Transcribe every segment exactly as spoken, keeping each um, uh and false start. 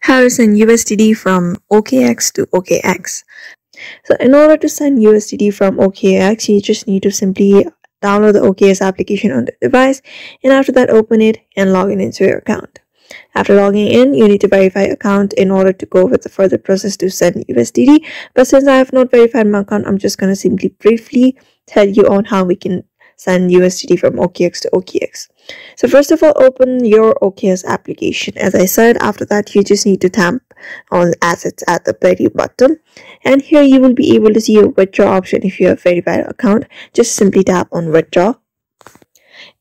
how to send U S D T from O K X to O K X. So in order to send U S D T from O K X, you just need to simply download the O K X application on the device, and after that open it and log in into your account. After logging in, you need to verify account in order to go with the further process to send U S D T. But since I have not verified my account, I'm just going to simply briefly tell you on how we can send U S D T from O K X to O K X. So first of all, open your O K X application. As I said, after that, you just need to tap on assets at the very bottom. And here you will be able to see a withdraw option if you have verified account. Just simply tap on withdraw.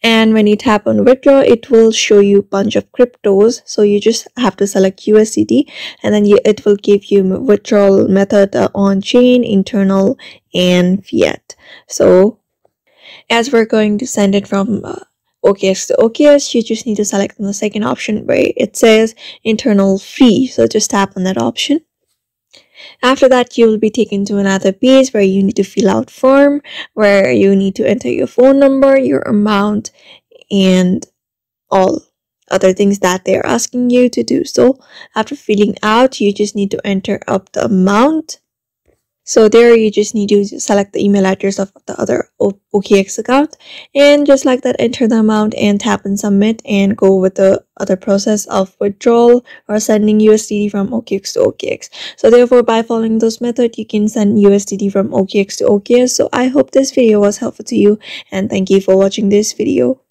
And when you tap on withdraw, it will show you a bunch of cryptos. So you just have to select U S D T, and then you, it will give you withdrawal method uh, on chain, internal, and fiat. So as we're going to send it from uh, O K X to O K X, you just need to select on the second option where it says internal free. So just tap on that option. After that, you will be taken to another page where you need to fill out form, where you need to enter your phone number, your amount, and all other things that they are asking you to do. So after filling out, you just need to enter up the amount. So there you just need to select the email address of the other O K X account, and just like that, enter the amount and tap on submit and go with the other process of withdrawal or sending U S D T from O K X to O K X. So therefore, by following those methods, you can send U S D T from O K X to O K X. So I hope this video was helpful to you, and thank you for watching this video.